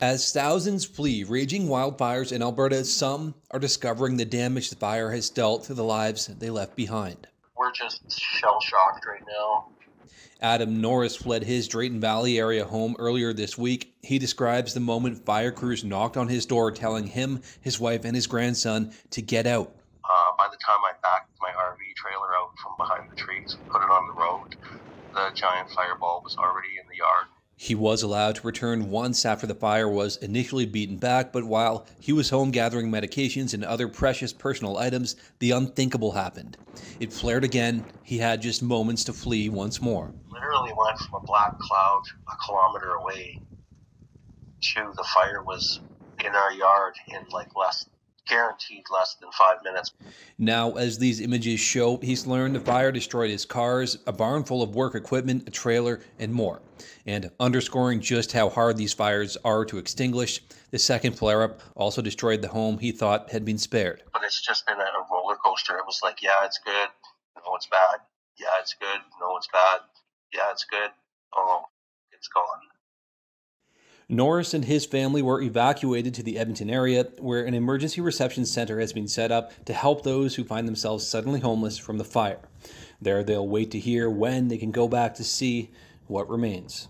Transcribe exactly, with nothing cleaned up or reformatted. As thousands flee raging wildfires in Alberta, some are discovering the damage the fire has dealt to the lives they left behind. We're just shell-shocked right now. Adam Norris fled his Drayton Valley area home earlier this week. He describes the moment fire crews knocked on his door, telling him, his wife, and his grandson to get out. Uh, by the time I backed my R V trailer out from behind the trees and put it on the road, the giant fireball was already in the yard. He was allowed to return once after the fire was initially beaten back, but while he was home gathering medications and other precious personal items, the unthinkable happened. It flared again. He had just moments to flee once more. Literally went from a black cloud a kilometer away to the fire was in our yard in like less, guaranteed less than five minutes. Now, as these images show, he's learned the fire destroyed his cars, a barn full of work equipment, a trailer, and more. And underscoring just how hard these fires are to extinguish, the second flare-up also destroyed the home he thought had been spared. But it's just been a roller coaster. It was like, yeah, it's good. No, it's bad. Yeah, it's good. No, it's bad. Yeah, it's good. Oh, it's gone. Norris and his family were evacuated to the Edmonton area, where an emergency reception center has been set up to help those who find themselves suddenly homeless from the fire. There, they'll wait to hear when they can go back to see what remains.